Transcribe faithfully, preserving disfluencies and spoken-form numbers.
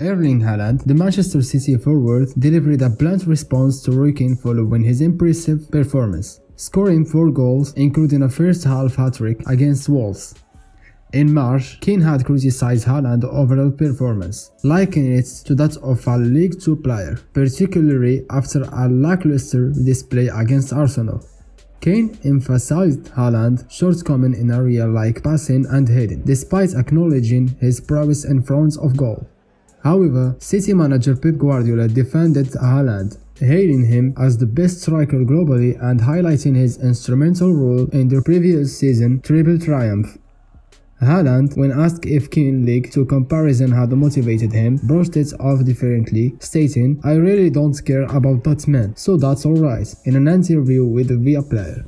Erling Haaland, the Manchester City forward, delivered a blunt response to Roy Keane following his impressive performance, scoring four goals, including a first-half hat-trick against Wolves. In March, Keane had criticized Haaland's overall performance, likening it to that of a League Two player, particularly after a lackluster display against Arsenal. Kane emphasized Haaland's shortcomings in areas like passing and heading, despite acknowledging his prowess in front of goal. However, City manager Pep Guardiola defended Haaland, hailing him as the best striker globally and highlighting his instrumental role in the previous season Triple Triumph. Haaland, when asked if King League to comparison had motivated him, brushed it off differently, stating, "I really don't care about that man, so that's alright," in an interview with Viaplay.